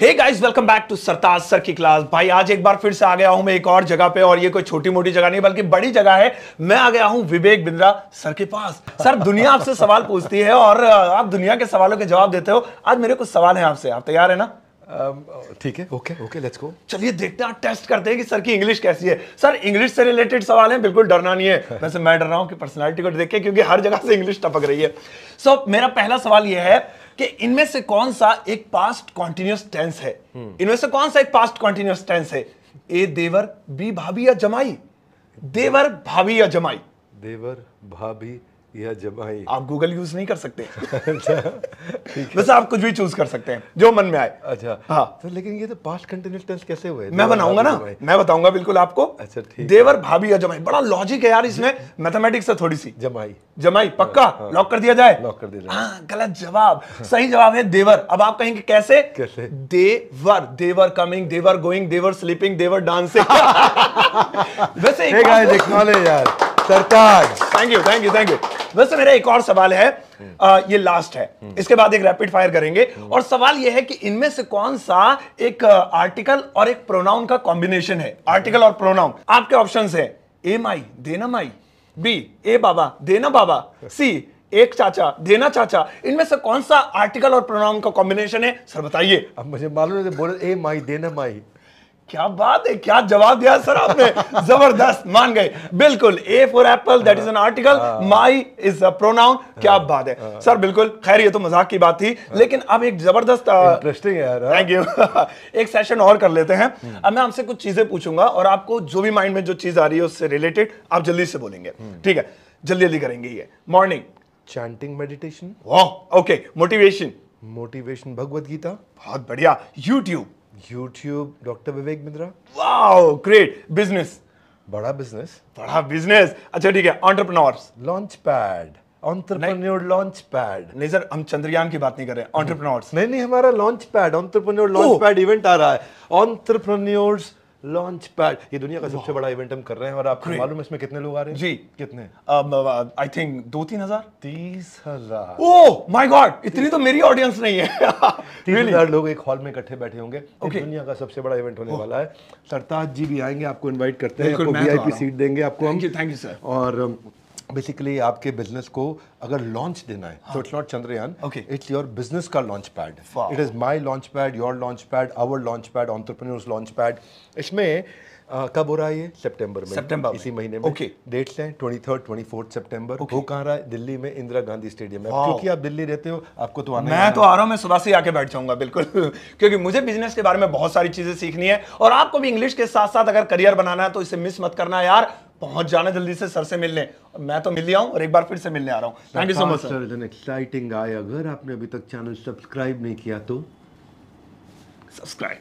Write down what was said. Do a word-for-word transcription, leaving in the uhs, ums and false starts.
Hey guys welcome back to Sartaj sir की class. भाई आज एक बार फिर से आ गया हूं मैं एक और जगह पे, और ये कोई छोटी मोटी जगह नहीं बल्कि बड़ी जगह है। मैं आ गया हूं विवेक बिंद्रा सर के पास। सर दुनिया आपसे सवाल पूछती है और आप दुनिया के सवालों के जवाब देते हो। आज मेरे कुछ सवाल है आपसे, आप तैयार है ना? ठीक है, ओके ओके लेट्स गो। चलिए देखते हैं, टेस्ट करते हैं कि सर की इंग्लिश कैसी है। सर इंग्लिश से रिलेटेड सवाल है, बिल्कुल डरना नहीं है। वैसे मैं डर रहा हूँ कि पर्सनालिटी को देख के, क्योंकि हर जगह से इंग्लिश टपक रही है। सो so, मेरा पहला सवाल यह है कि इनमें से कौन सा एक पास्ट कॉन्टिन्यूस टेंस है? इनमें से कौन सा एक पास्ट कॉन्टिन्यूस टेंस है? ए देवर, बी भाभी या जमाई। देवर भाभी या जमाई। देवर भाभी या जमाई। आप गूगल यूज नहीं कर सकते। वैसे आप कुछ भी चूज कर सकते हैं जो मन में आए। अच्छा हाँ, तो लेकिन ये तो पास्ट कंटिन्यूअस टेंस कैसे हुए? मैं बनाऊंगा ना, मैं बताऊंगा बिल्कुल आपको। अच्छा ठीक। देवर भाभी या जमाई, बड़ा लॉजिक है यार इसमें, मैथमेटिक्स है थोड़ी सी। जमाई जमाई पक्का लॉक कर दिया जाए? लॉक कर दिया जाए। हाँ गलत जवाब, सही जवाब है देवर। अब आप कहेंगे कैसे? कैसे? देवर, देवर कमिंग, देवर गोइंग, देवर स्लीपिंग, देवर डांसिंग। वैसे thank you thank you thank you. वैसे मेरा एक और सवाल है, आ, ये लास्ट है, इसके बाद एक रैपिड फायर करेंगे। और सवाल ये है कि इनमें से कौन सा एक आर्टिकल और एक प्रोनाउन का कॉम्बिनेशन है? आर्टिकल और प्रोनाउन। आपके ऑप्शंस हैं ए माई देना माई, बी ए बाबा देना बाबा, सी एक चाचा देना चाचा। इनमें से कौन सा आर्टिकल और प्रोनाउन का कॉम्बिनेशन है सर बताइए। अब मुझे मालूम है, बोले ए माई देना माई। क्या बात है, क्या जवाब दिया सर आपने, जबरदस्त, मान गए। बिल्कुल A for apple that is an article, my is a pronoun. क्या बात है सर, बिल्कुल। खैर ये तो मजाक की बात थी, लेकिन अब एक जबरदस्त इंटरेस्टिंग है यार। Thank you. एक सेशन और कर लेते हैं। अब मैं आपसे कुछ चीजें पूछूंगा और आपको जो भी माइंड में जो चीज आ रही है उससे रिलेटेड आप जल्दी से बोलेंगे, ठीक है? जल्दी जल्दी करेंगे। ये मॉर्निंग चैंटिंग मेडिटेशन। वाह okay. Motivation motivation Bhagavad Gita. बहुत बढ़िया। YouTube YouTube, doctor Vivek Bindra. Wow great. Business बड़ा बिजनेस बड़ा बिजनेस। अच्छा ठीक है। Entrepreneurs launchpad. Entrepreneur launchpad. नहीं सर हम चंद्रयान की बात नहीं कर रहे हैं। एंटरप्रेन्योर्स नहीं नहीं हमारा लॉन्चपैड, एंटरप्रेन्योर लॉन्चपैड इवेंट आ रहा है। एंटरप्रेन्योर्स लॉन्चपैड, ये दुनिया का सबसे बड़ा इवेंट हम कर रहे हैं। और आपको मालूम है इसमें कितने लोग आ रहे हैं? जी कितने? आई थिंक दो तीन हजार। तीस हजार। ओह माय गॉड, इतनी तो मेरी ऑडियंस नहीं है। तीस हजार लोग एक हॉल में इकट्ठे बैठे होंगे। okay. दुनिया का सबसे बड़ा इवेंट होने oh. वाला है। सरताज जी भी आएंगे, आपको इन्वाइट करते हैं, आपको वीआईपी सीट देंगे आपको हम। Thank you sir. और बेसिकली आपके बिजनेस को अगर लॉन्च देना है तो it's not Chandrayaan, it's your business का launch pad. It is my launch pad, your launch pad, our launch pad, entrepreneurs launch pad. इसमें uh, कब हो रहा है ये? सितंबर में, सितंबर इसी महीने में। okay. डेट्स हैं तेईस, चौबीस सितंबर। okay. वो कहाँ रहा है? दिल्ली में, इंदिरा गांधी स्टेडियम है। wow. क्योंकि आप दिल्ली रहते हो आपको तो आना। मैं तो आ रहा हूँ, मैं सुबह से आके बैठ जाऊंगा बिल्कुल। क्योंकि मुझे बिजनेस के बारे में बहुत सारी चीजें सीखनी है, और आपको भी इंग्लिश के साथ साथ अगर करियर बनाना है तो इसे मिस मत करना यार। पहुंच जाना जल्दी से सर से मिलने। और मैं तो मिल लिया हूं और एक बार फिर से मिलने आ रहा हूं। Thank you so much sir. इतना एक्साइटिंग गाय, अगर आपने अभी तक चैनल सब्सक्राइब नहीं किया तो सब्सक्राइब